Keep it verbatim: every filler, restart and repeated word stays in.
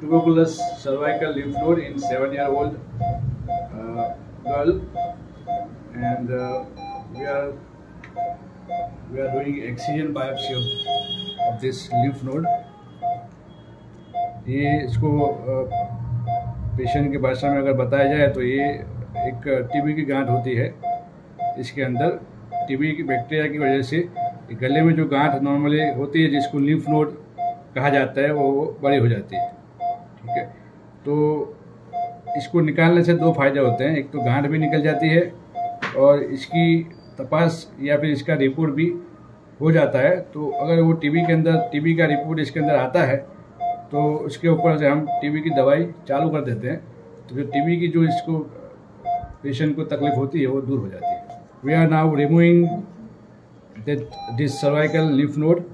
tuberculous cervical lymph node in seven-year-old uh, girl, and uh, we are we are doing excision biopsy of, of this lymph node. ये इसको patient की भाषा में अगर बताया जाए तो ये एक टीबी की गांठ होती है। इसके अंदर टीबी की बैक्टीरिया की वजह से गले में जो गांठ नॉर्मली होती है जिसको लिम्फ नोड कहा जाता है वो बड़ी हो जाती है। ठीक है, तो इसको निकालने से दो फायदे होते हैं, एक तो गांठ भी निकल जाती है और इसकी तपास या फिर इसका रिपोर्ट भी हो जाता है। तो अगर वो टीबी के अंदर टीबी का रिपोर्ट इसके अंदर आता है तो उसके ऊपर से हम टीबी की दवाई चालू कर देते हैं, तो जो टीबी की जो इसको पेशेंट को तकलीफ होती है वो दूर हो जाती है। We are now removing this cervical lymph node.